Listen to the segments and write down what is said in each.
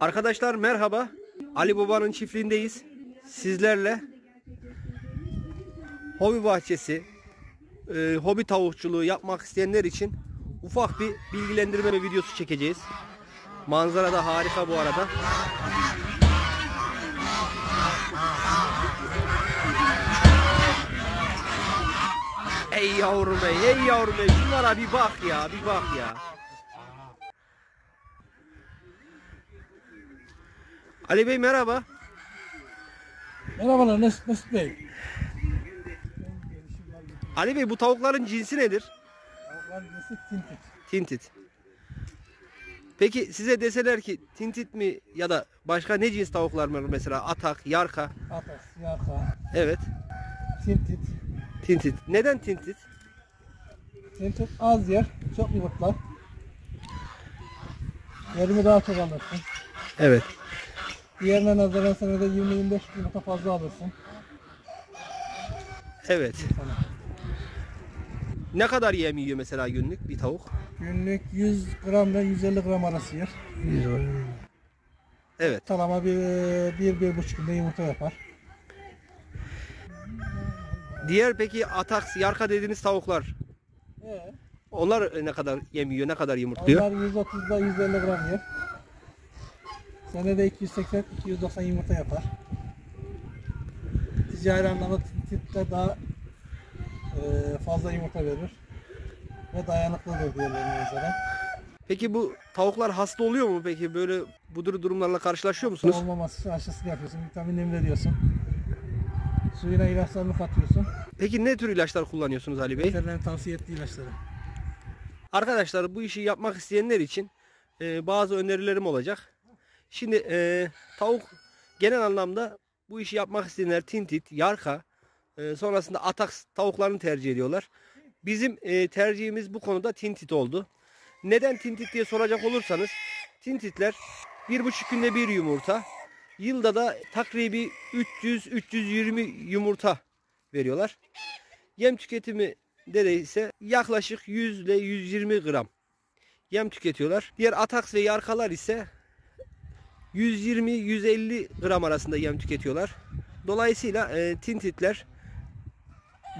Arkadaşlar merhaba. Ali Baba'nın çiftliğindeyiz. Sizlerle hobi bahçesi, hobi tavukçuluğu yapmak isteyenler için ufak bir bilgilendirme videosu çekeceğiz. Manzara da harika bu arada. Ey yavrum bey, ey yavrum bey. Şunlara bir bak ya, bir bak ya. Ali Bey merhaba. Merhabalar Mesut Bey. Ali Bey bu tavukların cinsi nedir? Tavukların cinsi tintit. Tintit. Peki size deseler ki tintit mi ya da başka ne cins tavuklar mı mesela? Atak, yarka. Atak, yarka. Evet. Tintit. Tintit. Neden tintit? Tintit az yer, çok yumurtlar. Yerimi daha çok alırsın. Evet. Diğerine nazaran senede 20-25 yumurta fazla alırsın. Evet. Ne kadar yem yiyor mesela günlük bir tavuk? Günlük 100 gram ile 150 gram arası yer. Evet. Ortalama bir buçuk günde yumurta yapar. Diğer peki atak, yarka dediğiniz tavuklar. Onlar ne kadar yem yiyor, ne kadar yumurtluyor? Onlar 130'da 150 gram yer. Senede 280-290 yumurta yapar. Ticari anlamda tintit'te daha fazla yumurta verir ve dayanıklıdır diğerlerine göre. Peki bu tavuklar hasta oluyor mu peki? Böyle bu tür durumlarla karşılaşıyor musunuz? Olmaması için aşısını yapıyorsun, vitamin emrediyorsun. Suyuna ilaçlarını katıyorsun. Peki ne tür ilaçlar kullanıyorsunuz Ali Bey? Veterinerin tavsiye ettiği ilaçları. Arkadaşlar bu işi yapmak isteyenler için bazı önerilerim olacak. Şimdi tavuk genel anlamda bu işi yapmak isteyenler tintit, yarka, sonrasında atak tavuklarını tercih ediyorlar. Bizim tercihimiz bu konuda tintit oldu. Neden tintit diye soracak olursanız tintitler 1,5 günde bir yumurta. Yılda da takribi 300-320 yumurta veriyorlar. Yem tüketimi de ise yaklaşık 100 ile 120 gram yem tüketiyorlar. Diğer atak ve yarkalar ise 120-150 gram arasında yem tüketiyorlar. Dolayısıyla tintitler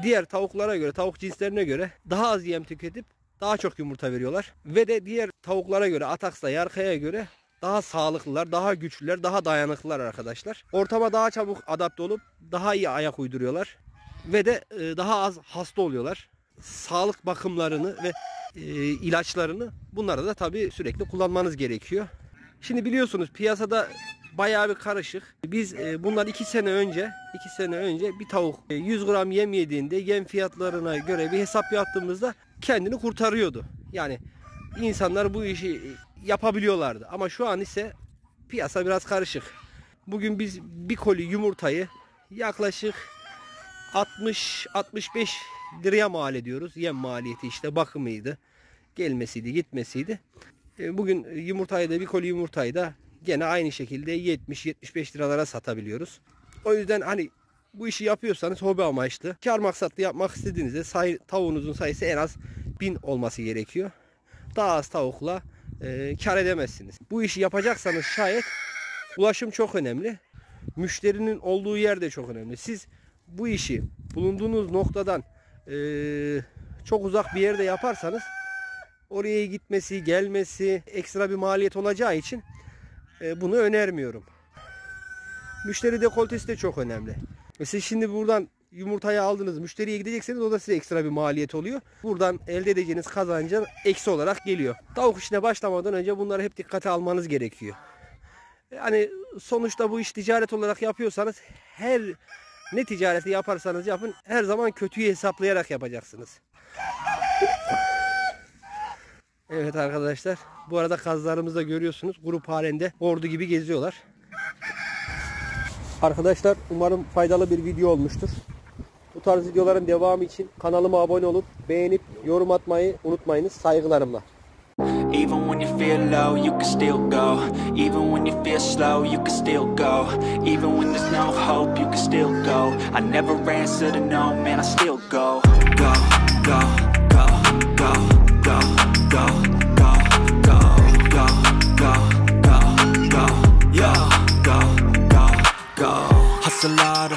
diğer tavuklara göre, tavuk cinslerine göre daha az yem tüketip daha çok yumurta veriyorlar. Ve de diğer tavuklara göre, ataksa, yarkaya göre daha sağlıklılar, daha güçlüler, daha dayanıklılar arkadaşlar. Ortama daha çabuk adapte olup daha iyi ayak uyduruyorlar. Ve de daha az hasta oluyorlar. Sağlık bakımlarını ve ilaçlarını bunları da tabii sürekli kullanmanız gerekiyor. Şimdi biliyorsunuz piyasada bayağı bir karışık. Biz bundan 2 sene önce bir tavuk 100 gram yem yediğinde yem fiyatlarına göre bir hesap yaptığımızda kendini kurtarıyordu. Yani insanlar bu işi yapabiliyorlardı. Ama şu an ise piyasa biraz karışık. Bugün biz bir koli yumurtayı yaklaşık 60-65 liraya mal ediyoruz. Yem maliyeti işte bakımıydı, gelmesiydi, gitmesiydi. Bugün yumurtayı da bir koli yumurtayı da gene aynı şekilde 70-75 liralara satabiliyoruz. O yüzden hani bu işi yapıyorsanız hobi amaçlı, kar maksatlı yapmak istediğinizde tavuğunuzun sayısı en az 1000 olması gerekiyor. Daha az tavukla kar edemezsiniz. Bu işi yapacaksanız şayet ulaşım çok önemli. Müşterinin olduğu yer de çok önemli. Siz bu işi bulunduğunuz noktadan çok uzak bir yerde yaparsanız oraya gitmesi, gelmesi ekstra bir maliyet olacağı için bunu önermiyorum. Müşteri dekoltesi de çok önemli. Siz şimdi buradan yumurtayı aldınız, müşteriye gidecekseniz o da size ekstra bir maliyet oluyor. Buradan elde edeceğiniz kazanca eksi olarak geliyor. Tavuk işine başlamadan önce bunları hep dikkate almanız gerekiyor. Yani sonuçta bu iş ticaret olarak yapıyorsanız her ne ticareti yaparsanız yapın her zaman kötüyü hesaplayarak yapacaksınız. Evet arkadaşlar, bu arada kazlarımızı da görüyorsunuz. Grup halinde ordu gibi geziyorlar. Arkadaşlar umarım faydalı bir video olmuştur. Bu tarz videoların devamı için kanalıma abone olup beğenip yorum atmayı unutmayınız. Saygılarımla. Even when you feel low, you can still go. Even when you feel slow, you can still go. Even when there's no hope, you can still go. I never answer to no man, I still go. Go, go, go, go, go, go, go, go, go, go, go.